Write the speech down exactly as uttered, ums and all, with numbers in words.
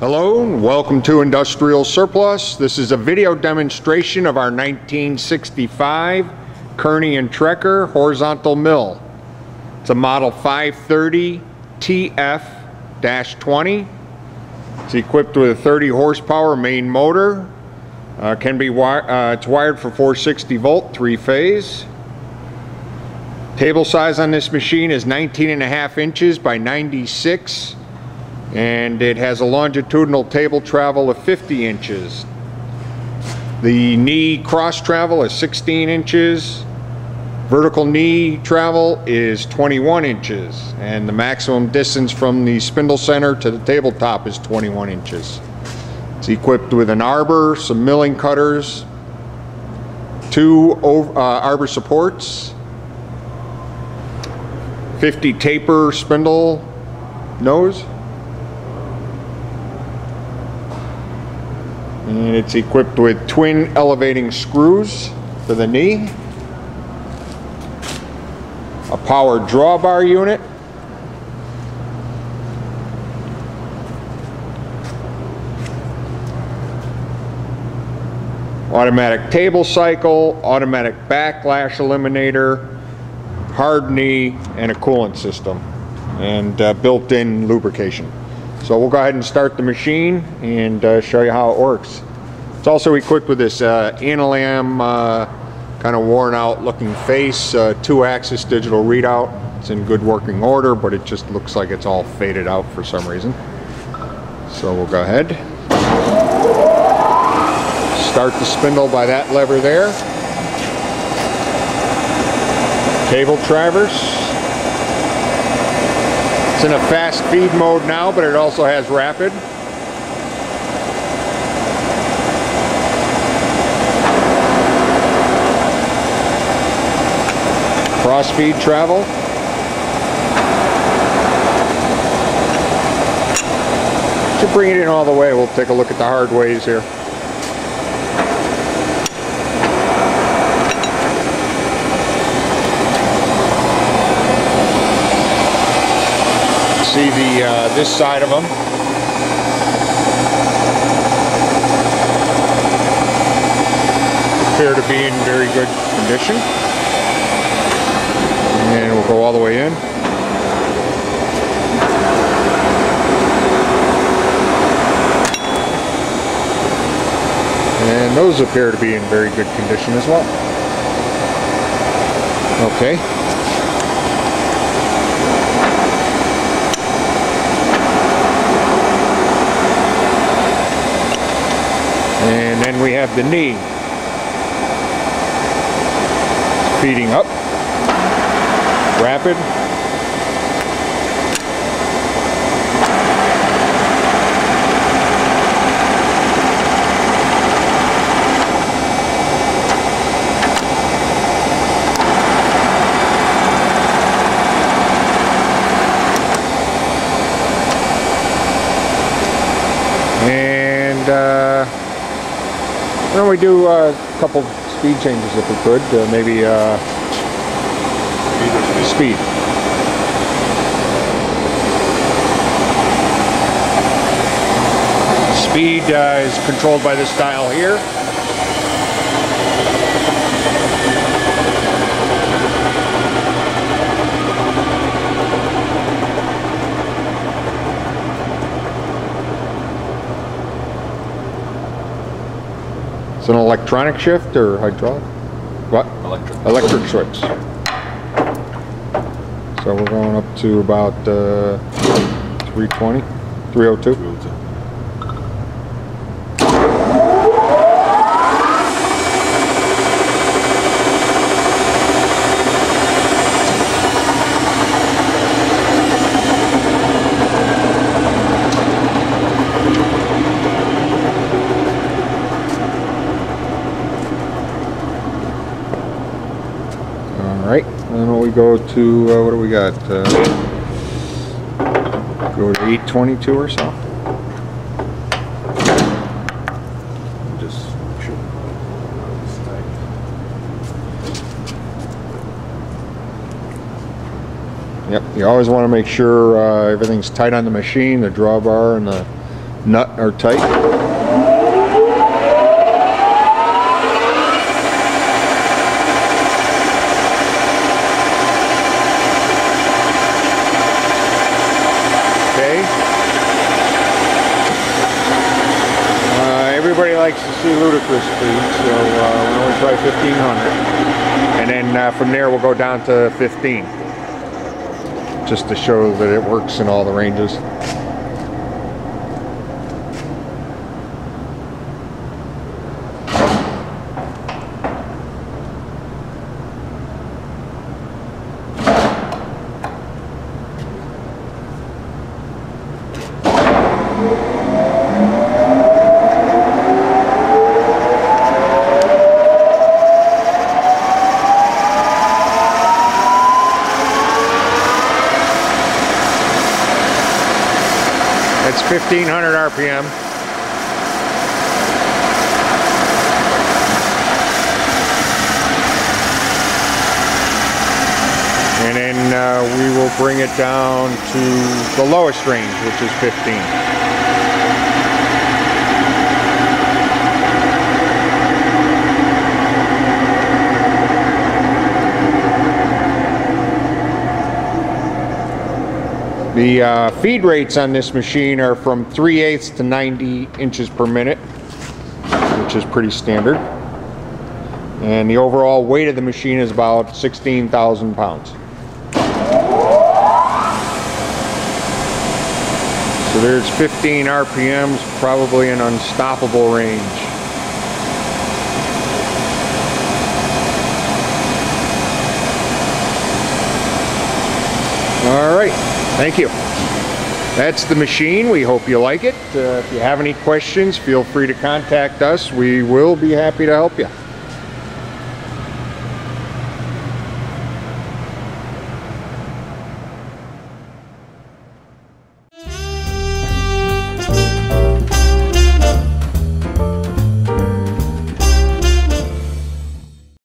Hello and welcome to Industrial Surplus. This is a video demonstration of our nineteen sixty-five Kearney and Trecker horizontal mill. It's a model five thirty T F twenty. It's equipped with a thirty horsepower main motor. Uh, can be wi uh, it's wired for four sixty volt, three phase. Table size on this machine is nineteen and a half inches by ninety-six, and it has a longitudinal table travel of fifty inches. The knee cross travel is sixteen inches, vertical knee travel is twenty-one inches, and the maximum distance from the spindle center to the tabletop is twenty-one inches. It's equipped with an arbor, some milling cutters, two uh, arbor supports, fifty taper spindle nose, and it's equipped with twin elevating screws for the knee, a power drawbar unit, automatic table cycle, automatic backlash eliminator, hard knee, and a coolant system, and uh, built-in lubrication. So we'll go ahead and start the machine and uh, show you how it works. It's also equipped with this uh, Analam uh, kind of worn out looking face, uh, two-axis digital readout. It's in good working order, but it just looks like it's all faded out for some reason. So we'll go ahead. Start the spindle by that lever there. Table traverse. It's in a fast feed mode now, but it also has rapid. Cross feed travel. Should bring it in all the way. We'll take a look at the hard ways here. See the uh, this side of them. Appear to be in very good condition. And we'll go all the way in. And those appear to be in very good condition as well. Okay. And then we have the knee feeding up, rapid, and uh, why don't we do uh, a couple speed changes if we could, uh, maybe uh, speed. Speed uh, is controlled by this dial here. It's an electronic shift or hydraulic? What? Electric. Electric switch. So we're going up to about uh, three twenty, three oh two. three oh two. Alright, then we go to, uh, what do we got, uh, go to eight twenty-two or so. Just shoot. Yep, you always want to make sure uh, everything's tight on the machine, the drawbar and the nut or tight. Likes to see ludicrous speed, so uh, we only try fifteen hundred, and then uh, from there we'll go down to fifteen, just to show that it works in all the ranges. It's fifteen hundred R P M. And then uh, we will bring it down to the lowest range, which is fifteen. The uh, feed rates on this machine are from three eighths to ninety inches per minute, which is pretty standard. And the overall weight of the machine is about sixteen thousand pounds. So there's fifteen R P Ms, probably an unstoppable range. All right. Thank you. That's the machine. We hope you like it. Uh, if you have any questions, feel free to contact us. We will be happy to help you.